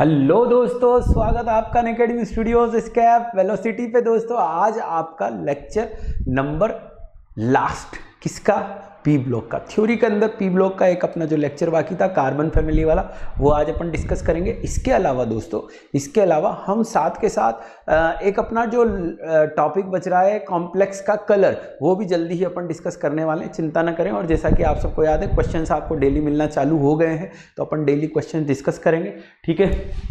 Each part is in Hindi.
हेलो दोस्तों, स्वागत है आपका अनअकैडमी स्टूडियोज एस्केप वेलोसिटी पे। दोस्तों आज आपका लेक्चर नंबर लास्ट किसका, पी ब्लॉक का। थ्योरी के अंदर पी ब्लॉक का एक अपना जो लेक्चर बाकी था कार्बन फैमिली वाला, वो आज अपन डिस्कस करेंगे। इसके अलावा हम साथ के साथ एक अपना जो टॉपिक बच रहा है कॉम्प्लेक्स का कलर, वो भी जल्दी ही अपन डिस्कस करने वाले हैं, चिंता ना करें। और जैसा कि आप सबको याद है, क्वेश्चंस आपको डेली मिलना चालू हो गए हैं, तो अपन डेली क्वेश्चन डिस्कस करेंगे, ठीक है।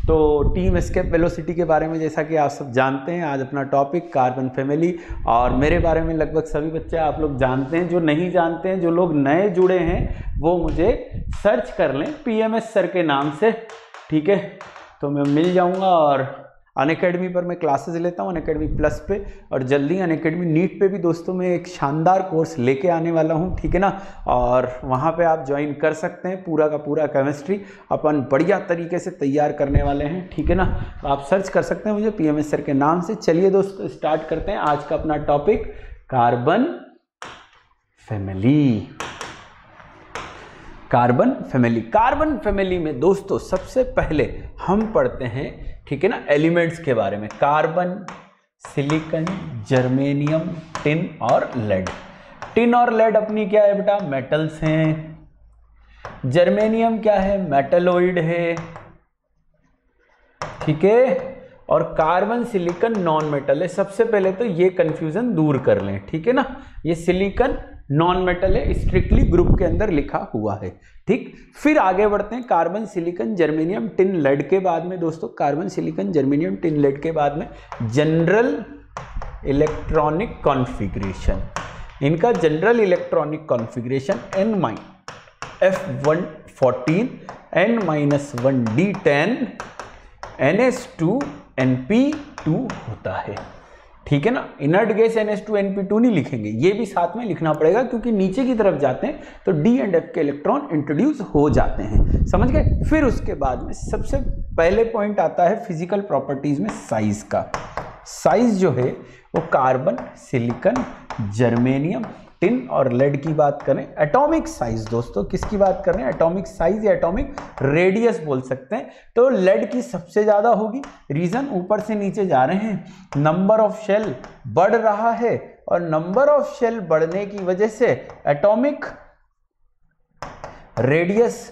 तो टीम एस्केप वेलोसिटी के बारे में जैसा कि आप सब जानते हैं, आज अपना टॉपिक कार्बन फैमिली, और मेरे बारे में लगभग सभी बच्चे आप लोग जानते हैं। जो नहीं जानते हैं, जो लोग नए जुड़े हैं, वो मुझे सर्च कर लें पीएमएस सर के नाम से, ठीक है, तो मैं मिल जाऊंगा। और अनअकैडमी पर मैं क्लासेस लेता हूं, अनअकैडमी प्लस पे, और जल्दी अनअकैडमी नीट पे भी दोस्तों मैं एक शानदार कोर्स लेके आने वाला हूं, ठीक है ना। और वहां पे आप ज्वाइन कर सकते हैं। पूरा का पूरा केमिस्ट्री अपन बढ़िया तरीके से तैयार करने वाले हैं, ठीक है ना। तो आप सर्च कर सकते हैं मुझे पीएमएस सर के नाम से। चलिए दोस्तों स्टार्ट करते हैं। आज का अपना टॉपिक कार्बन फैमिली में दोस्तों सबसे पहले हम पढ़ते हैं, ठीक है ना, एलिमेंट्स के बारे में। कार्बन, सिलिकॉन, जर्मेनियम, टिन और लेड। टिन और लेड अपनी क्या है बेटा, मेटल्स हैं। जर्मेनियम क्या है, मेटलॉइड है, ठीक है। और कार्बन सिलिकॉन नॉन मेटल है। सबसे पहले तो ये कंफ्यूजन दूर कर लें, ठीक है ना। ये सिलिकॉन नॉन मेटल है, स्ट्रिक्टली ग्रुप के अंदर लिखा हुआ है, ठीक। फिर आगे बढ़ते हैं carbon silicon germanium tin lead के बाद में। दोस्तों carbon silicon germanium tin lead के बाद में जनरल इलेक्ट्रॉनिक कॉन्फिग्रेशन। इनका general electronic configuration N-F114, N-1D10, NH2 NP2 होता है, ठीक है ना। इनर्ट गैस NH2 NP2 नहीं लिखेंगे, ये भी साथ में लिखना पड़ेगा, क्योंकि नीचे की तरफ जाते हैं तो D एंड F के इलेक्ट्रॉन इंट्रोड्यूस हो जाते हैं, समझ गए। फिर उसके बाद में सबसे पहले पॉइंट आता है फिजिकल प्रॉपर्टीज में साइज का। साइज जो है वो कार्बन सिलिकॉन जर्मेनियम टिन और लेड की बात करें। एटॉमिक साइज दोस्तों किसकी बात कर रहे हैं, एटॉमिक साइज या एटॉमिक रेडियस बोल सकते हैं। तो लेड की सबसे ज़्यादा होगी, रीज़न ऊपर से नीचे जा रहे हैं, नंबर ऑफ शेल बढ़ रहा है, और नंबर ऑफ शेल बढ़ने की वजह से एटॉमिक रेडियस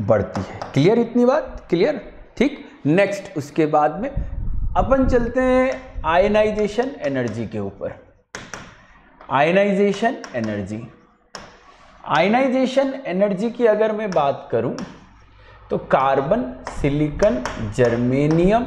बढ़ती है। क्लियर, इतनी बात क्लियर, ठीक। नेक्स्ट उसके बाद में अपन चलते हैं आयनाइजेशन एनर्जी के ऊपर। आयनाइजेशन एनर्जी की अगर मैं बात करूं तो कार्बन सिलिकॉन जर्मेनियम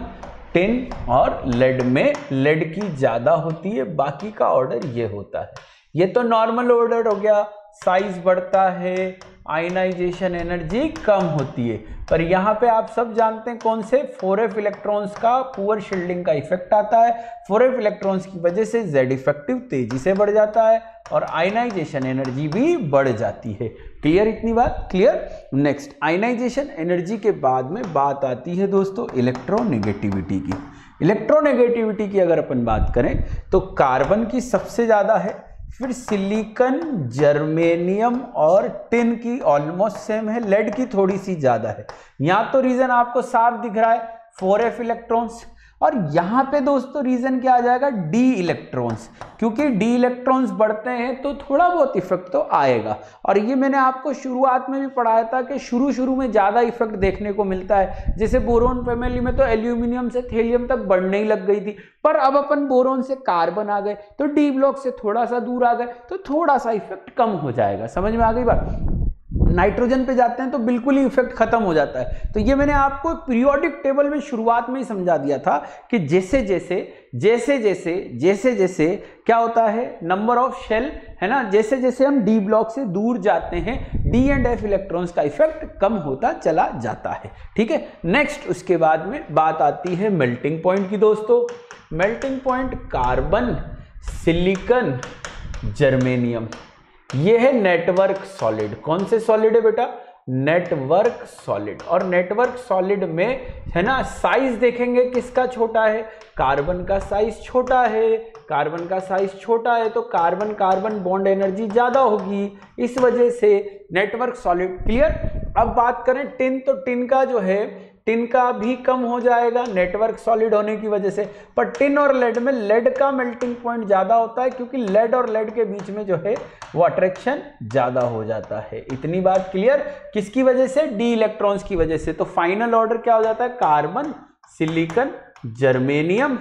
टिन और लेड में लेड की ज़्यादा होती है। बाकी का ऑर्डर ये होता है, ये तो नॉर्मल ऑर्डर हो गया, साइज बढ़ता है, आयनाइजेशन एनर्जी कम होती है। पर यहाँ पे आप सब जानते हैं कौन से, 4f इलेक्ट्रॉन्स का पुअर शील्डिंग का इफेक्ट आता है। 4f इलेक्ट्रॉन्स की वजह से Z इफेक्टिव तेजी से बढ़ जाता है और आयनाइजेशन एनर्जी भी बढ़ जाती है। क्लियर, इतनी बात क्लियर। नेक्स्ट आयनाइजेशन एनर्जी के बाद में बात आती है दोस्तों इलेक्ट्रोनेगेटिविटी की। इलेक्ट्रोनेगेटिविटी की अगर अपन बात करें तो कार्बन की सबसे ज़्यादा है, फिर सिलिकॉन जर्मेनियम और टिन की ऑलमोस्ट सेम है, लेड की थोड़ी सी ज़्यादा है। यहाँ तो रीज़न आपको साफ दिख रहा है 4f इलेक्ट्रॉन्स, और यहाँ पे दोस्तों रीज़न क्या आ जाएगा, d इलेक्ट्रॉन्स, क्योंकि d इलेक्ट्रॉन्स बढ़ते हैं तो थोड़ा बहुत इफेक्ट तो आएगा। और ये मैंने आपको शुरुआत में भी पढ़ाया था कि शुरू में ज़्यादा इफेक्ट देखने को मिलता है। जैसे बोरोन फैमिली में तो एल्यूमिनियम से थेलियम तक बढ़ने ही लग गई थी, पर अब अपन बोरोन से कार्बन आ गए तो डी ब्लॉक से थोड़ा सा दूर आ गए तो थोड़ा सा इफेक्ट कम हो जाएगा, समझ में आ गई बात। नाइट्रोजन पे जाते हैं तो बिल्कुल ही इफेक्ट खत्म हो जाता है। तो ये मैंने आपको पीरियोडिक टेबल में शुरुआत में ही समझा दिया था कि जैसे जैसे क्या होता है, नंबर ऑफ शेल है ना, जैसे जैसे हम डी ब्लॉक से दूर जाते हैं डी एंड एफ इलेक्ट्रॉन्स का इफेक्ट कम होता चला जाता है, ठीक है। नेक्स्ट उसके बाद में बात आती है मेल्टिंग पॉइंट की। दोस्तों melting point carbon silicon germanium, ये है नेटवर्क सॉलिड। कौन से सॉलिड है बेटा, नेटवर्क सॉलिड। और नेटवर्क सॉलिड में है ना साइज देखेंगे किसका छोटा है, कार्बन का साइज छोटा है। कार्बन का साइज छोटा है तो कार्बन कार्बन बॉन्ड एनर्जी ज़्यादा होगी, इस वजह से नेटवर्क सॉलिड। क्लियर। अब बात करें टिन, तो टिन का जो है टिन का भी कम हो जाएगा नेटवर्क सॉलिड होने की वजह से, पर टिन और लेड में लेड का मेल्टिंग पॉइंट ज़्यादा होता है क्योंकि लेड और लेड के बीच में जो है वो अट्रैक्शन ज़्यादा हो जाता है। इतनी बात क्लियर, किसकी वजह से? डी इलेक्ट्रॉन्स की वजह से। तो फाइनल ऑर्डर क्या हो जाता है? कार्बन, सिलिकन, जर्मेनियम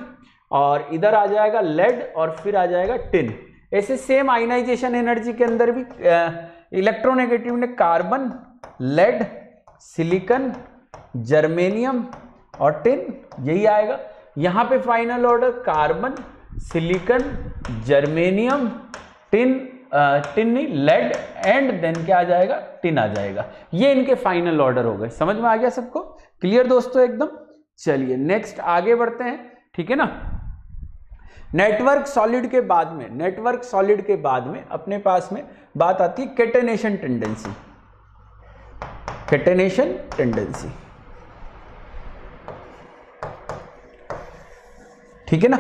और इधर आ जाएगा लेड और फिर आ जाएगा टिन। ऐसे सेम आयनाइजेशन एनर्जी के अंदर भी इलेक्ट्रोनेगेटिव ने कार्बन, लेड, सिलिकन, जर्मेनियम और टिन यही आएगा। यहाँ पे final order carbon, silicon, germanium, tin lead and then क्या आ जाएगा? टिन आ जाएगा। ये इनके फाइनल ऑर्डर हो गए। समझ में आ गया सबको? क्लियर दोस्तों एकदम। चलिए नेक्स्ट आगे बढ़ते हैं, ठीक है ना। नेटवर्क सॉलिड के बाद में अपने पास में बात आती है कैटेनेशन टेंडेंसी। कैटेनेशन टेंडेंसी, ठीक है ना।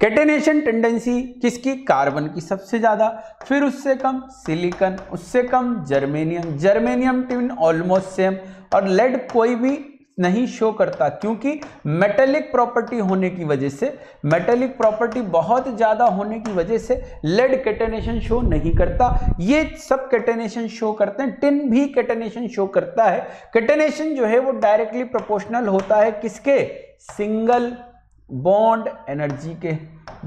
कैटेनेशन टेंडेंसी किसकी? कार्बन की सबसे ज्यादा, फिर उससे कम सिलिकन, उससे कम germanium. Germanium tin almost same और लेड कोई भी नहीं शो करता क्योंकि मेटेलिक प्रॉपर्टी होने की वजह से, मेटेलिक प्रॉपर्टी बहुत ज़्यादा होने की वजह से लेड कैटेनेशन शो नहीं करता। ये सब कैटेनेशन शो करते हैं। टिन भी कैटेनेशन शो करता है। कैटेनेशन जो है वो डायरेक्टली प्रोपोर्शनल होता है किसके? सिंगल बॉन्ड एनर्जी के।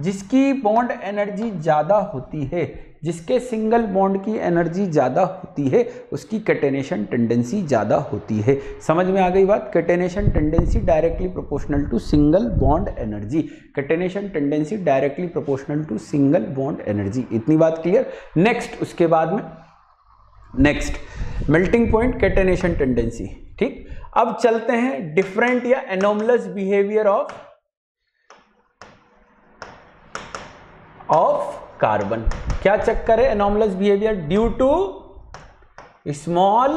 जिसकी बॉन्ड एनर्जी ज़्यादा होती है, जिसके सिंगल बॉन्ड की एनर्जी ज़्यादा होती है, उसकी कैटेनेशन टेंडेंसी ज़्यादा होती है। समझ में आ गई बात? Catenation tendency directly proportional to single bond energy. Catenation tendency directly proportional to single bond energy. इतनी बात क्लियर। नेक्स्ट, उसके बाद में next melting point catenation tendency, ठीक। अब चलते हैं डिफरेंट या एनोमलस बिहेवियर ऑफ कार्बन। क्या चक्कर है? Anomalous behaviour due to small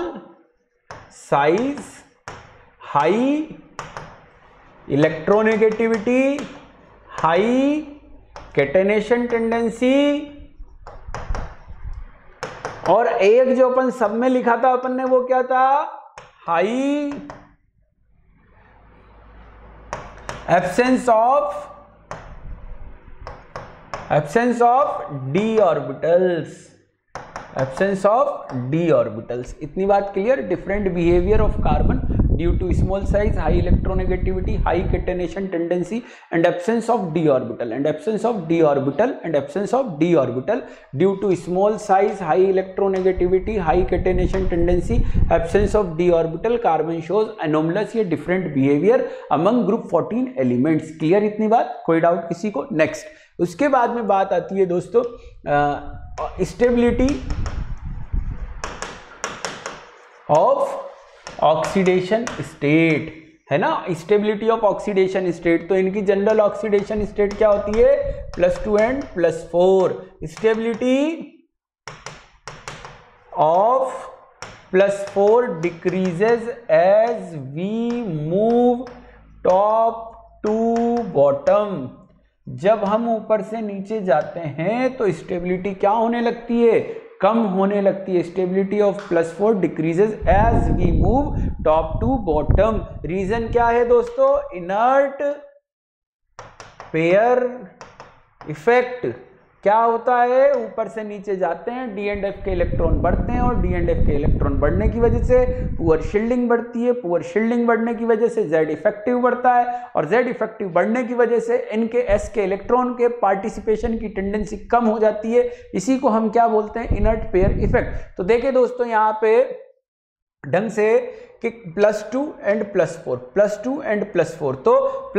size, high electronegativity, high catenation tendency. और एक जो अपन सब में लिखा था अपन ने, वो क्या था? high absence of d orbitals, absence of d orbitals. इतनी बात clear. Different behavior of carbon due to small size, high electronegativity, high catenation tendency, and absence of d orbital, and absence of d orbital, and absence of d orbital due to small size, high electronegativity, high catenation tendency, absence of D orbital. Carbon shows anomalous ये different behaviour among group 14 elements. Clear इतनी बात? कोई डाउट किसी को? नेक्स्ट, उसके बाद में बात आती है दोस्तों स्टेबिलिटी ऑफ ऑक्सीडेशन स्टेट, है ना। स्टेबिलिटी ऑफ ऑक्सीडेशन स्टेट, तो इनकी जनरल ऑक्सीडेशन स्टेट क्या होती है? +2 and +4। Stability of +4 decreases as we move top to bottom. जब हम ऊपर से नीचे जाते हैं तो स्टेबिलिटी क्या होने लगती है? कम होने लगती है। Stability of +4 decreases as we move top to bottom. Reason क्या है दोस्तों? Inert pair effect. क्या होता है? ऊपर से नीचे जाते हैं, डी एंड एफ के इलेक्ट्रॉन बढ़ते हैं और डी एंड एफ के इलेक्ट्रॉन बढ़ने की वजह से पुअर शील्डिंग बढ़ती है। पुअर शील्डिंग बढ़ने की वजह से जेड इफेक्टिव बढ़ता है और जेड इफेक्टिव बढ़ने की वजह से इनके एस के इलेक्ट्रॉन के पार्टिसिपेशन की टेंडेंसी कम हो जाती है। इसी को हम क्या बोलते हैं? Inert pair effect. तो देखिए दोस्तों यहाँ पे ढंग से कि +2 and +4, तो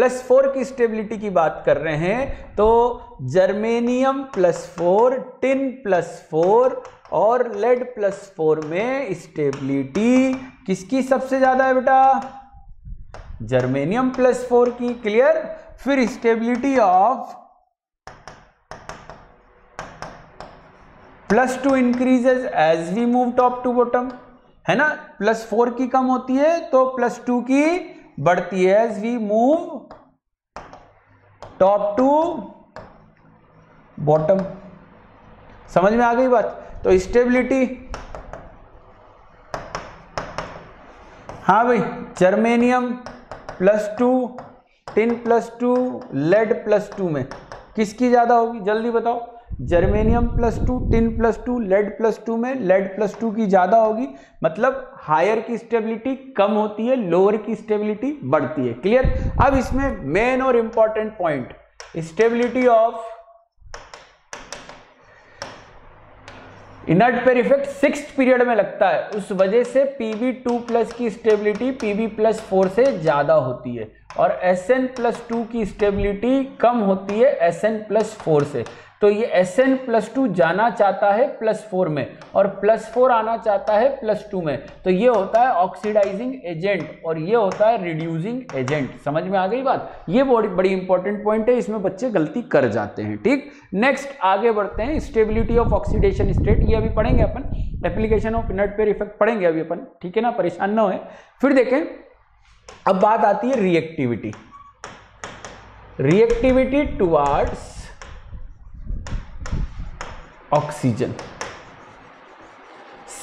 +4 की स्टेबिलिटी की बात कर रहे हैं। तो जर्मेनियम +4, टिन +4 और लेड +4 में स्टेबिलिटी किसकी सबसे ज़्यादा है बेटा? जर्मेनियम +4 की। क्लियर। फिर stability of +2 increases as we move top to bottom, है ना। +4 की कम होती है तो +2 की बढ़ती है as we move top to bottom. समझ में आ गई बात? तो स्टेबिलिटी, हाँ भाई, जर्मेनियम प्लस टू, 10+2 लेड +2 में किसकी ज़्यादा होगी जल्दी बताओ। जर्मेनियम +2, टिन +2, लेड +2 में लेड +2 की ज़्यादा होगी, मतलब हायर की स्टेबिलिटी कम होती है, लोअर की स्टेबिलिटी बढ़ती है। क्लियर। अब इसमें मेन और important point, stability of inert pair effect 6th period में लगता है, उस वजह से Pb2+ की स्टेबिलिटी Pb+4 से ज़्यादा होती है और Sn+2 की स्टेबिलिटी कम होती है Sn+4 से। तो ये Sn+2 जाना चाहता है +4 में और +4 आना चाहता है +2 में, तो ये होता है ऑक्सीडाइजिंग एजेंट और ये होता है रिड्यूसिंग एजेंट। समझ में आ गई बात। ये बड़ी इंपॉर्टेंट पॉइंट है, इसमें बच्चे गलती कर जाते हैं। ठीक, नेक्स्ट आगे बढ़ते हैं। स्टेबिलिटी ऑफ ऑक्सीडेशन स्टेट ये अभी पढ़ेंगे अपन, application of inert pair effect पढ़ेंगे अभी अपन, ठीक है ना, परेशान ना होए। फिर देखें अब बात आती है रिएक्टिविटी, रिएक्टिविटी टुवार्ड्स ऑक्सीजन।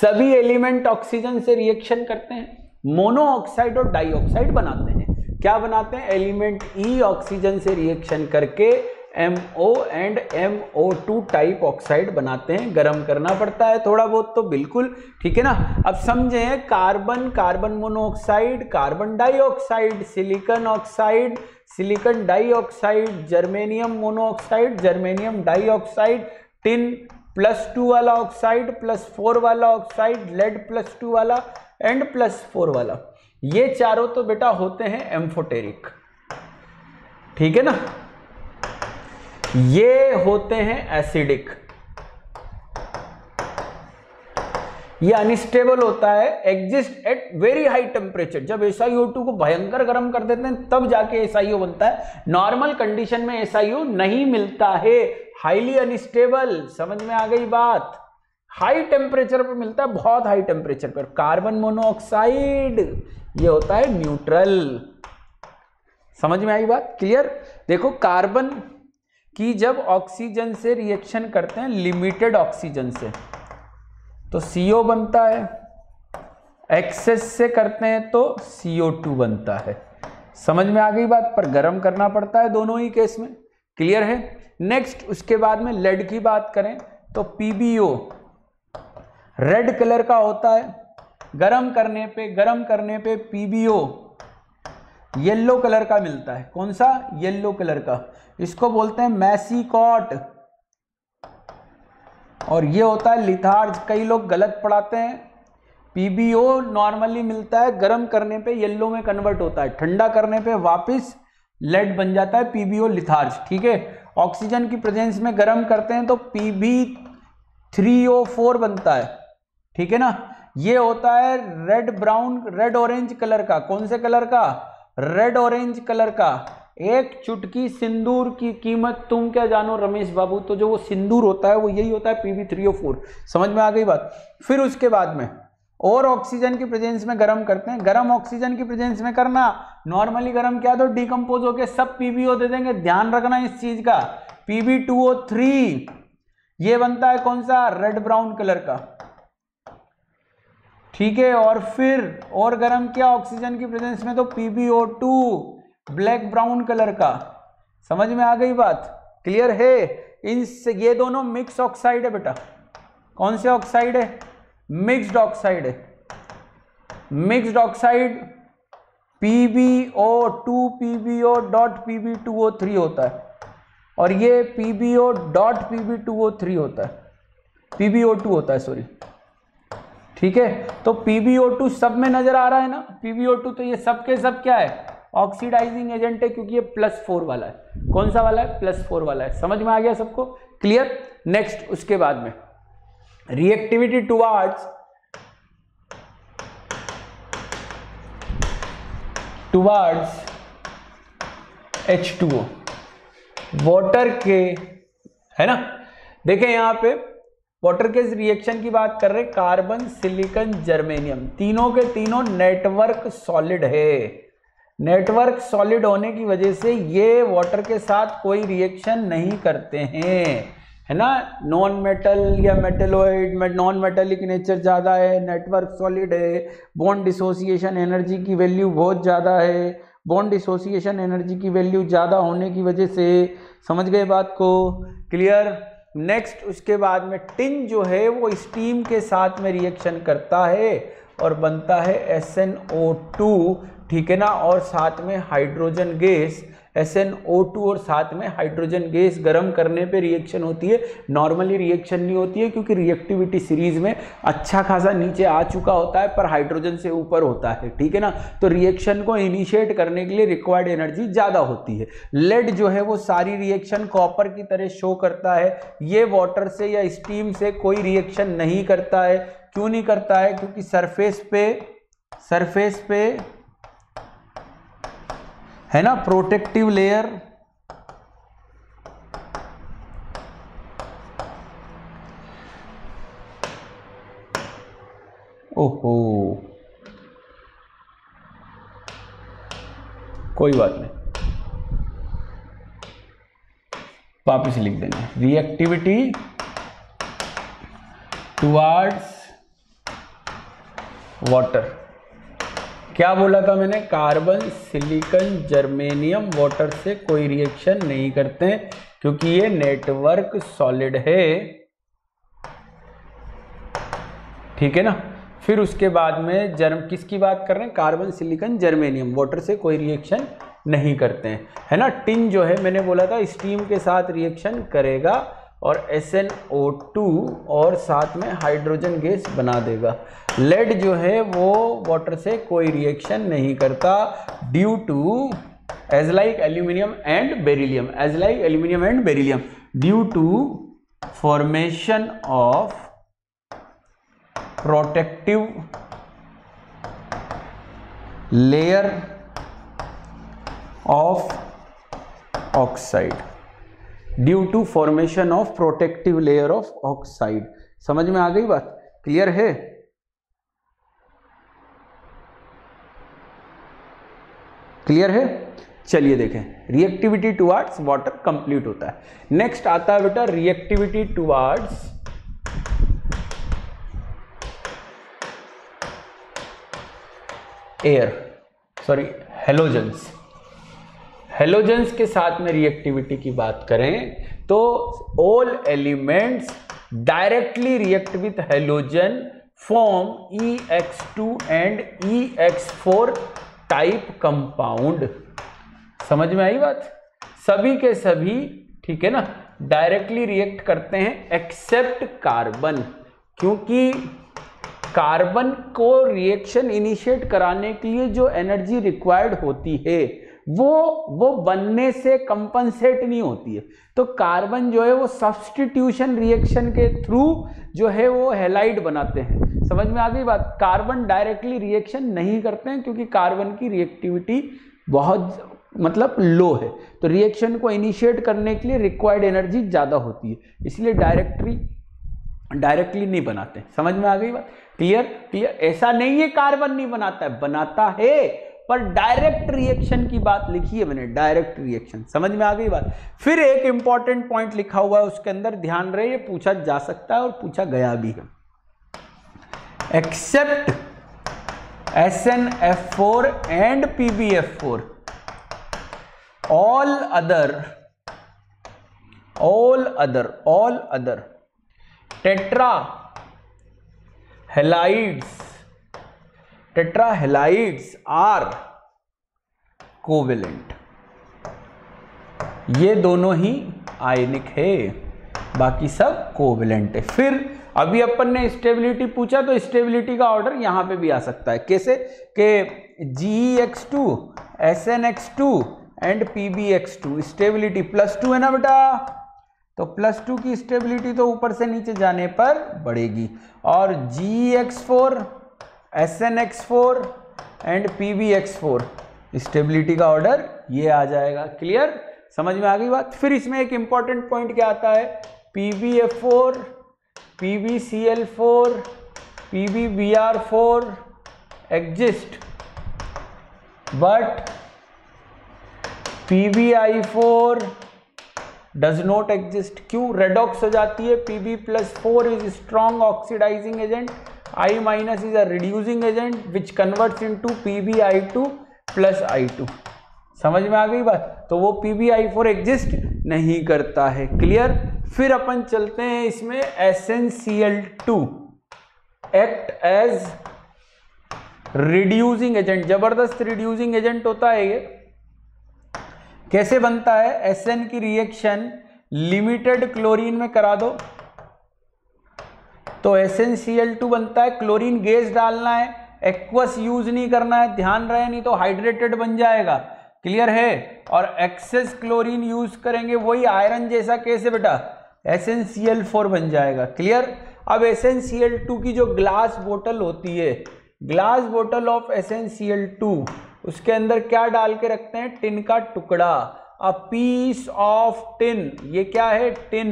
सभी एलिमेंट ऑक्सीजन से रिएक्शन करते हैं, मोनोऑक्साइड और डाइऑक्साइड बनाते हैं। क्या बनाते हैं? एलिमेंट ई ऑक्सीजन से रिएक्शन करके MO and MO2 type oxide बनाते हैं। गर्म करना पड़ता है थोड़ा बहुत तो, बिल्कुल ठीक है ना। अब समझें, carbon, carbon monoxide, carbon dioxide, silicon oxide, silicon dioxide, germanium monoxide, germanium dioxide, tin +2 वाला ऑक्साइड, +4 वाला ऑक्साइड, लेड +2 वाला एंड +4 वाला, ये चारों तो बेटा होते हैं एम्फोटेरिक, ठीक है ना। ये होते हैं एसिडिक, ये अनस्टेबल होता है, exist at very high temperature. जब SiO2 को भयंकर गर्म कर देते हैं तब जाके SiO बनता है, नॉर्मल कंडीशन में SiO नहीं मिलता है। हाईली अनस्टेबल, समझ में आ गई बात, हाई टेम्परेचर पर मिलता है, बहुत हाई टेम्परेचर पर। कार्बन मोनोऑक्साइड ये होता है न्यूट्रल, समझ में आई बात, क्लियर। देखो कार्बन कि जब ऑक्सीजन से रिएक्शन करते हैं लिमिटेड ऑक्सीजन से तो CO बनता है, एक्सेस से करते हैं तो CO2 बनता है। समझ में आ गई बात, पर गर्म करना पड़ता है दोनों ही केस में, क्लियर है। नेक्स्ट उसके बाद में लेड की बात करें तो PbO रेड कलर का होता है, गर्म करने पे PbO येलो कलर का मिलता है। कौन सा? येलो कलर का, इसको बोलते हैं मैसिकॉट और ये होता है लिथार्ज। कई लोग गलत पढ़ाते हैं, PbO नॉर्मली मिलता है, गर्म करने पे येलो में कन्वर्ट होता है, ठंडा करने पे वापस लेड बन जाता है, PbO लिथार्ज, ठीक है। ऑक्सीजन की प्रेजेंस में गर्म करते हैं तो Pb3O4 बनता है, ठीक है ना। ये होता है red brown, red orange colour का। कौन से कलर का? रेड ऑरेंज कलर का। एक चुटकी सिंदूर की कीमत तुम क्या जानो रमेश बाबू, तो जो वो सिंदूर होता है वो यही होता है Pb3O4। समझ में आ गई बात। फिर उसके बाद में और ऑक्सीजन की प्रेजेंस में गर्म करते हैं, गर्म ऑक्सीजन की प्रेजेंस में करना, नॉर्मली गर्म क्या तो डिकम्पोज होकर सब PbO दे देंगे, ध्यान रखना इस चीज का। Pb2O3 ये बनता है कौन सा? रेड ब्राउन कलर का, ठीक है। और फिर और गर्म क्या ऑक्सीजन की प्रेजेंस में तो PbO2 ब्लैक ब्राउन कलर का। समझ में आ गई बात, क्लियर है। ये दोनों मिक्स ऑक्साइड है बेटा। कौन से ऑक्साइड है? मिक्स्ड ऑक्साइड है। मिक्स्ड ऑक्साइड PbO2 PbO.Pb2O3 होता है और ये PbO.Pb2O3 होता है, PbO2 होता है सॉरी, ठीक है। तो PbO2 सब में नजर आ रहा है ना, PbO2 तो ये सब के सब क्या है? ऑक्सीडाइजिंग एजेंट है क्योंकि ये +4 वाला है। कौन सा वाला है? +4 वाला है। समझ में आ गया सबको, क्लियर। नेक्स्ट उसके बाद में रिएक्टिविटी टुवार्ड्स H2O वाटर के, है ना। देखें यहां पे वाटर के रिएक्शन की बात कर रहे, कार्बन सिलिकॉन जर्मेनियम तीनों के तीनों नेटवर्क सॉलिड है। नेटवर्क सॉलिड होने की वजह से ये वाटर के साथ कोई रिएक्शन नहीं करते हैं, है ना। नॉन मेटल या मेटलोइड में नॉन मेटलिक नेचर ज़्यादा है, नेटवर्क सॉलिड है, बॉन्ड डिसोसिएशन एनर्जी की वैल्यू बहुत ज़्यादा है, बॉन्ड डिसोसिएशन एनर्जी की वैल्यू ज़्यादा होने की वजह से। समझ गए बात को, क्लियर। नेक्स्ट उसके बाद में टिन जो है वो स्टीम के साथ में रिएक्शन करता है और बनता है SnO2, ठीक है ना, और साथ में हाइड्रोजन गैस। SnO2 और साथ में हाइड्रोजन गैस गर्म करने पे रिएक्शन होती है। नॉर्मली रिएक्शन नहीं होती है क्योंकि रिएक्टिविटी सीरीज में अच्छा खासा नीचे आ चुका होता है पर हाइड्रोजन से ऊपर होता है, ठीक है ना। तो रिएक्शन को इनिशिएट करने के लिए रिक्वायर्ड एनर्जी ज़्यादा होती है। लेड जो है वो सारी रिएक्शन कॉपर की तरह शो करता है। ये वाटर से या स्टीम से कोई रिएक्शन नहीं करता है। क्यों नहीं करता है? क्योंकि सरफेस पे है ना प्रोटेक्टिव लेयर, ओहो कोई बात नहीं, वापस लिख देना रिएक्टिविटी टुवार्ड्स वाटर। क्या बोला था मैंने? कार्बन, सिलिकॉन, जर्मेनियम वाटर से कोई रिएक्शन नहीं करते क्योंकि ये नेटवर्क सॉलिड है, ठीक है ना। फिर उसके बाद में जर्म किसकी बात कर रहे हैं? कार्बन, सिलिकॉन, जर्मेनियम वाटर से कोई रिएक्शन नहीं करते हैं, है ना। टिन जो है मैंने बोला था स्टीम के साथ रिएक्शन करेगा और SnO2 और साथ में हाइड्रोजन गैस बना देगा। लेड जो है वो वाटर से कोई रिएक्शन नहीं करता due to as like aluminium and beryllium, as like aluminium and beryllium due to formation of protective layer of oxide, due to formation of protective layer of oxide. समझ में आ गई बात, क्लियर है। क्लियर है, चलिए देखें रिएक्टिविटी टुवार्ड्स वाटर कंप्लीट होता है। नेक्स्ट आता है बेटा reactivity towards air, sorry halogens. Halogens के साथ में रिएक्टिविटी की बात करें तो all elements directly react with halogen form EX2 and EX4 type compound. समझ में आई बात, सभी के सभी, ठीक है ना, डायरेक्टली रिएक्ट करते हैं एक्सेप्ट कार्बन, क्योंकि कार्बन को रिएक्शन इनिशिएट कराने के लिए जो एनर्जी रिक्वायर्ड होती है वो बनने से कंपनसेट नहीं होती है। तो कार्बन जो है वो सब्स्टिट्यूशन रिएक्शन के थ्रू जो है वो हैलाइड बनाते हैं। समझ में आ गई बात, कार्बन डायरेक्टली रिएक्शन नहीं करते हैं क्योंकि कार्बन की रिएक्टिविटी बहुत मतलब लो है। तो रिएक्शन को इनिशिएट करने के लिए रिक्वायर्ड एनर्जी ज़्यादा होती है, इसलिए डायरेक्टली नहीं बनाते। समझ में आ गई बात, क्लियर। ऐसा नहीं है कार्बन नहीं बनाता है, बनाता है, पर डायरेक्ट रिएक्शन की बात लिखी है मैंने, डायरेक्ट रिएक्शन। समझ में आ गई बात। फिर एक इंपॉर्टेंट पॉइंट लिखा हुआ है उसके अंदर, ध्यान रहे ये पूछा जा सकता है और पूछा गया भी है। Except SnF4 and PbF4 all other tetra halides are covalent. ये दोनों ही आयनिक है, बाकी सब कोवेलेंट है। फिर अभी अपन ने स्टेबिलिटी पूछा तो स्टेबिलिटी का ऑर्डर यहां पे भी आ सकता है। कैसे के GeX2 SnX2 and PbX2 stability +2 है ना बेटा, तो +2 की स्टेबिलिटी तो ऊपर से नीचे जाने पर बढ़ेगी। और GeX4 SnX4 and PbX4 stability का ऑर्डर ये आ जाएगा। क्लियर, समझ में आ गई बात। फिर इसमें एक इंपॉर्टेंट पॉइंट क्या आता है, PbF4 PbCl4 PbBr4 exist but PbI4 does not exist. क्यों? रेडॉक्स हो जाती है। Pb+4 is strong oxidising agent, I- is a reducing agent which converts into PbI2 plus I2। समझ में आ गई बात। तो वो PBI4 एग्जिस्ट नहीं करता है, क्लियर। फिर अपन चलते हैं इसमें SNCl2 act as reducing agent, जबरदस्त रिड्यूसिंग एजेंट होता है ये। कैसे बनता है, SN की रिएक्शन लिमिटेड क्लोरीन में करा दो तो SNCl2 बनता है। क्लोरीन गैस डालना है, एक्वस यूज नहीं करना है, ध्यान रहे, नहीं तो हाइड्रेटेड बन जाएगा, क्लियर है। और एक्सेस क्लोरीन यूज करेंगे, वही आयरन जैसा केस है बेटा, SNCl4 बन जाएगा, क्लियर। अब SNCl2 की जो ग्लास बोतल होती है, ग्लास बोतल ऑफ SNCl2, उसके अंदर क्या डाल के रखते हैं, टिन का टुकड़ा, अ पीस ऑफ टिन, ये क्या है, टिन,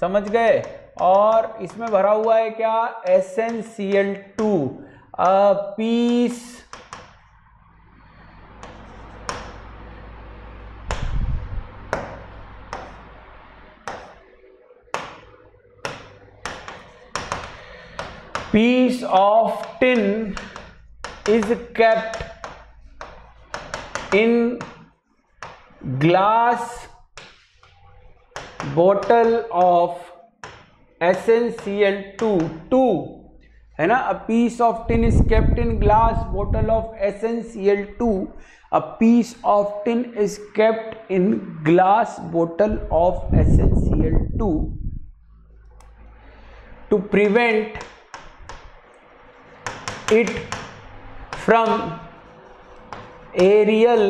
समझ गए। और इसमें भरा हुआ है क्या, SNCl2, a piece of tin is kept in glass बोतल ऑफ SNCl2 टू, है ना। A piece of tin is kept in glass बोतल of SNCl2, a piece of tin is kept in glass बोतल of SNCl2 to prevent it from aerial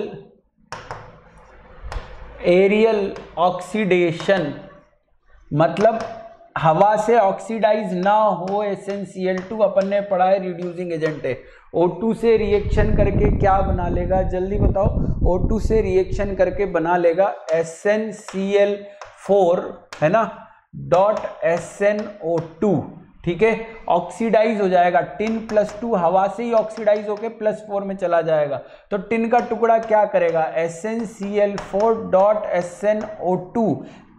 oxidation, मतलब हवा से ऑक्सीडाइज ना हो। SNCl2 अपन ने पढ़ा है रिड्यूसिंग एजेंट है, O2 से रिएक्शन करके क्या बना लेगा, जल्दी बताओ, O2 से रिएक्शन करके बना लेगा SNCl4, है ना, डॉट SnO2, ठीक है, ऑक्सीडाइज हो जाएगा। टिन प्लस टू हवा से ही ऑक्सीडाइज होके प्लस 4 में चला जाएगा, तो टिन का टुकड़ा क्या करेगा, SnCl4.SnO2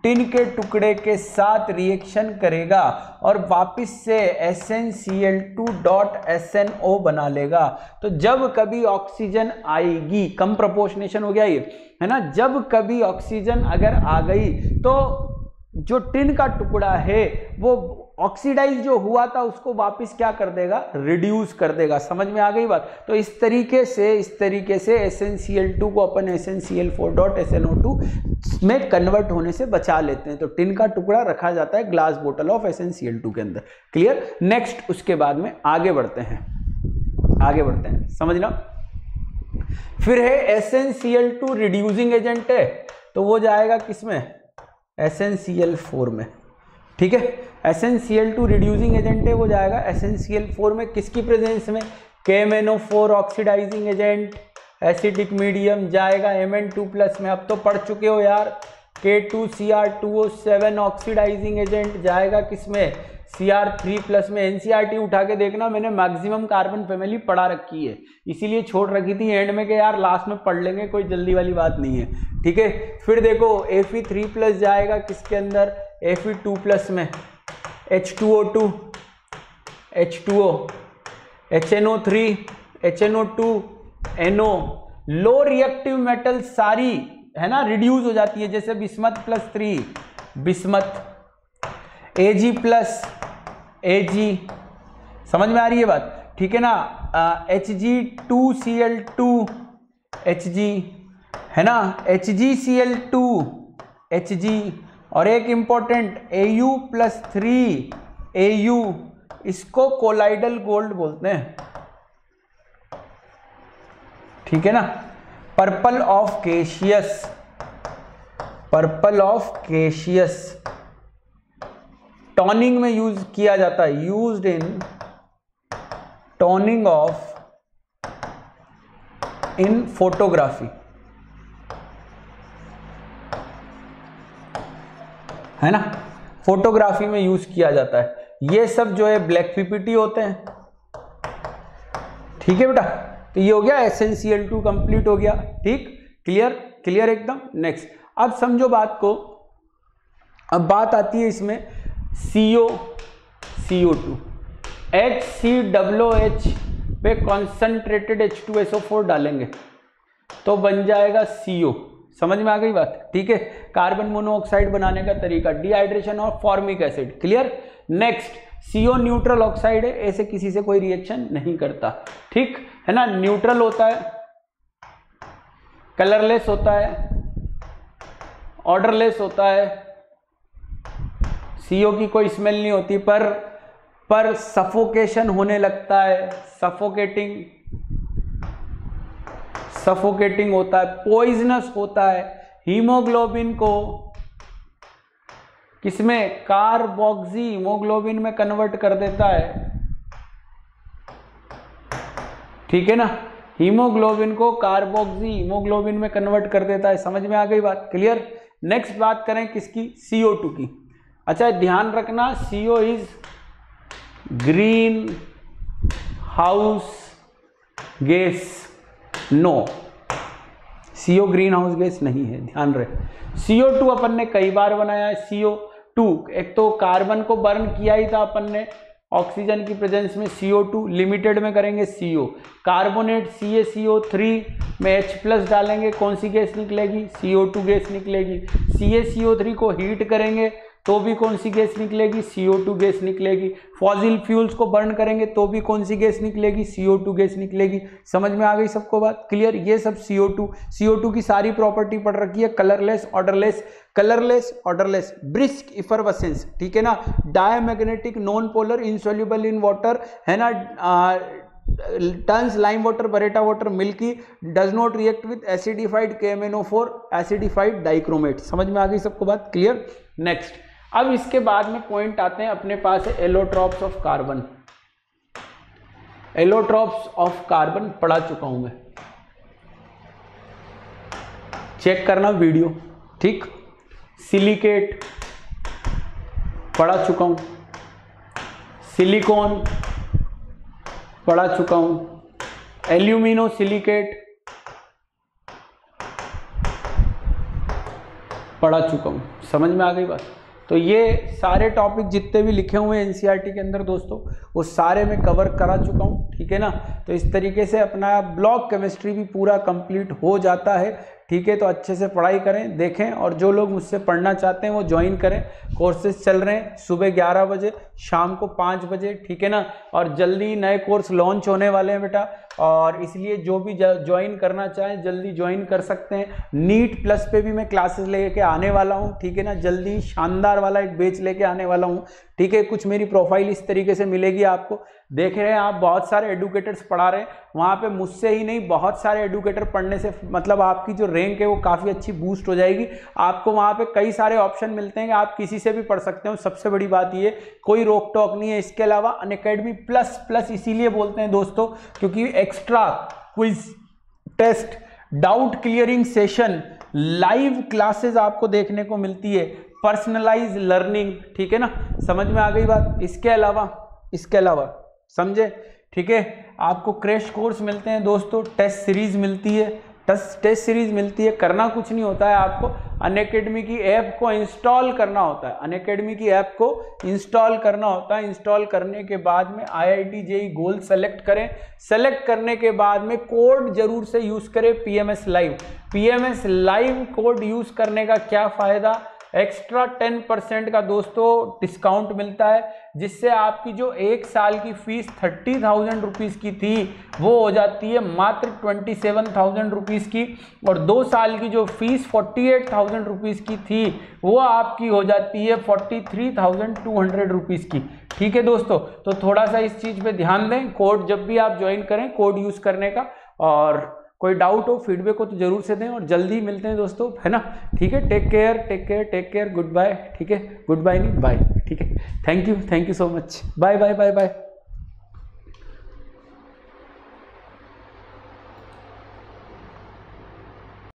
टिन के टुकड़े के साथ रिएक्शन करेगा और वापस से SnCl2.SnO बना लेगा। तो जब कभी ऑक्सीजन आएगी, कम प्रोपोर्शनेशन हो गया ये, है ना, जब कभी ऑक्सीजन अगर आ गई तो जो टिन का टुकड़ा है वो ऑक्सीडाइज जो हुआ था उसको वापस क्या कर देगा, रिड्यूस कर देगा, समझ में आ गई बात। तो इस तरीके से SnCl2 को अपन SnCl4.SnO2 में कन्वर्ट होने से बचा लेते हैं। तो टिन का टुकड़ा रखा जाता है ग्लास बोतल ऑफ SnCl2 के अंदर, क्लियर। नेक्स्ट उसके बाद में आगे बढ़ते हैं, समझना। फिर है SnCl2 रिड्यूसिंग एजेंट है, तो वो जाएगा किसमें, SnCl4 में, ठीक है। SnCl2 रिड्यूसिंग एजेंट है, वो जाएगा SnCl4 में, किसकी प्रेजेंस में, KMnO4 oxidising agent, acidic medium, जाएगा Mn2+ में, अब तो पढ़ चुके हो यार, K2Cr2O7 ऑक्सीडाइजिंग एजेंट, जाएगा किसमें, Cr3+ में। NCERT उठा के देखना, मैंने मैक्सिमम कार्बन फैमिली पढ़ा रखी है, इसीलिए छोड़ रखी थी एंड में कि यार लास्ट में पढ़ लेंगे, कोई जल्दी वाली बात नहीं है, ठीक है। फिर देखो Fe3+ जाएगा किसके अंदर, Fe2+ में, H2O2, H2O, HNO3, HNO2, NO, लो रिएक्टिव मेटल सारी, है ना, रिड्यूस हो जाती है, जैसे बिस्मथ+3, बिस्मथ, Ag+, Ag, समझ में आ रही है बात, ठीक है ना, Hg2Cl2, Hg, है ना, HgCl2, Hg, और एक इम्पोर्टेंट Au+3, Au, इसको कोलाइडल गोल्ड बोलते हैं, ठीक है ना, पर्पल ऑफ कैशियस टॉनिंग में यूज किया जाता है, used in toning of in photography, है ना, फोटोग्राफी में यूज किया जाता है। ये सब जो है ब्लैक पीपीटी होते हैं, ठीक है बेटा। तो ये हो गया SnCl2 कंप्लीट हो गया, ठीक, क्लियर एकदम। नेक्स्ट अब समझो बात को, अब बात आती है इसमें CO2, HCOOH पे कॉन्सेंट्रेटेड H2SO4 डालेंगे, तो बन जाएगा CO। समझ में आ गई बात? ठीक है, कार्बन मोनोऑक्साइड बनाने का तरीका डिहाइड्रेशन और formic acid. Clear? Next, CO neutral oxide है, ऐसे किसी से कोई रिएक्शन नहीं करता। ठीक है ना, न्यूट्रल होता है, कलरलेस होता है, ऑर्डरलेस होता है, CO की कोई स्मेल नहीं होती, पर सफोकेशन होने लगता है, सफोकेटिंग होता है, पॉइजनस होता है। हीमोग्लोबिन को किसमें, कार्बोक्सी हीमोग्लोबिन में कन्वर्ट कर देता है। ठीक है ना, हीमोग्लोबिन को कार्बोक्सी हीमोग्लोबिन में कन्वर्ट कर देता है। समझ में आ गई बात? क्लियर। नेक्स्ट बात करें किसकी, CO2 की। अच्छा ध्यान रखना, CO is greenhouse gas, no, CO greenhouse gas नहीं है, ध्यान रहे। CO2 अपन ने कई बार बनाया है। CO2 एक तो कार्बन को बर्न किया ही था अपन ने ऑक्सीजन की प्रेजेंस में, CO2 लिमिटेड में करेंगे, CO कार्बोनेट CaCO3 में H+ डालेंगे, कौन सी गैस निकलेगी, CO2 गैस निकलेगी। CaCO3 को हीट करेंगे तो भी कौन सी गैस निकलेगी, CO2 गैस निकलेगी। फॉसिल फ्यूल्स को बर्न करेंगे तो भी कौन सी गैस निकलेगी, CO2 गैस निकलेगी। समझ में आ गई सबको बात? क्लियर। ये सब CO2 की सारी प्रॉपर्टी पढ़ रखी है, कलरलेस ऑर्डरलेस, ब्रिस्क इफरवेसेंस। ठीक है ना, diamagnetic, non polar, insoluble in water, है ना, turns lime water, baryta water, milky, does not react with acidified KMnO4, acidified dichromate. समझ में आ गई सबको बात? क्लियर। नेक्स्ट, अब इसके बाद में पॉइंट आते हैं, अपने पास है allotropes of carbon. Allotropes of carbon पढ़ा चुका हूं मैं, चेक करना वीडियो। ठीक, सिलिकेट पढ़ा चुका हूं, सिलिकॉन पढ़ा चुका हूं, एल्यूमिनो सिलिकेट पढ़ा चुका हूँ। समझ में आ गई बात? तो ये सारे टॉपिक जितने भी लिखे हुए हैं NCERT के अंदर दोस्तों, वो सारे मैं कवर करा चुका हूँ। ठीक है ना, तो इस तरीके से अपना ब्लॉक केमिस्ट्री भी पूरा कंप्लीट हो जाता है। ठीक है, तो अच्छे से पढ़ाई करें, देखें, और जो लोग मुझसे पढ़ना चाहते हैं वो ज्वाइन करें। कोर्सेज चल रहे हैं सुबह 11 बजे, शाम को 5 बजे। ठीक है ना, और जल्दी नए कोर्स लॉन्च होने वाले हैं बेटा, और इसलिए जो भी ज्वाइन करना चाहें जल्दी ज्वाइन कर सकते हैं। NEET+ पे भी मैं क्लासेस लेके आने वाला हूँ। ठीक है ना, जल्दी शानदार वाला एक बैच लेके आने वाला हूँ। ठीक है, कुछ मेरी प्रोफाइल इस तरीके से मिलेगी आपको। देख रहे हैं आप, बहुत सारे एडुकेटर्स पढ़ा रहे हैं, वहाँ पे मुझसे ही नहीं बहुत सारे एडुकेटर पढ़ने से मतलब आपकी जो रैंक है वो काफ़ी अच्छी बूस्ट हो जाएगी। आपको वहाँ पे कई सारे ऑप्शन मिलते हैं कि आप किसी से भी पढ़ सकते हो। सबसे बड़ी बात ये, कोई रोक टोक नहीं है। इसके अलावा Unacademy++ इसीलिए बोलते हैं दोस्तों क्योंकि extra quiz, test, doubt clearing session, live classes आपको देखने को मिलती है, पर्सनलाइज लर्निंग। ठीक है ना, समझ में आ गई बात? इसके अलावा समझे? ठीक है, आपको क्रैश कोर्स मिलते हैं दोस्तों, टेस्ट सीरीज मिलती है। करना कुछ नहीं होता है, आपको Unacademy की ऐप को इंस्टॉल करना होता है। इंस्टॉल करने के बाद में IIT JEE गोल सेलेक्ट करें, सेलेक्ट करने के बाद में कोड जरूर से यूज़ करें, PMS Live। PMS Live code use करने का क्या फ़ायदा, एक्स्ट्रा 10% का दोस्तों डिस्काउंट मिलता है, जिससे आपकी जो एक साल की फीस 30,000 रुपीज़ की थी वो हो जाती है मात्र 27,000 रुपीज़ की, और 2 साल की जो फीस 48,000 रुपीज़ की थी वो आपकी हो जाती है 43,200 रुपीज़ की। ठीक है दोस्तों, तो थोड़ा सा इस चीज़ पे ध्यान दें, कोड जब भी आप ज्वाइन करें कोड यूज़ करने का। और कोई डाउट हो, फीडबैक हो तो ज़रूर से दें, और जल्दी मिलते हैं दोस्तों, है ना। ठीक है, टेक केयर, गुड बाय। ठीक है, गुड बाय नहीं, बाय। ठीक है, thank you so much, bye.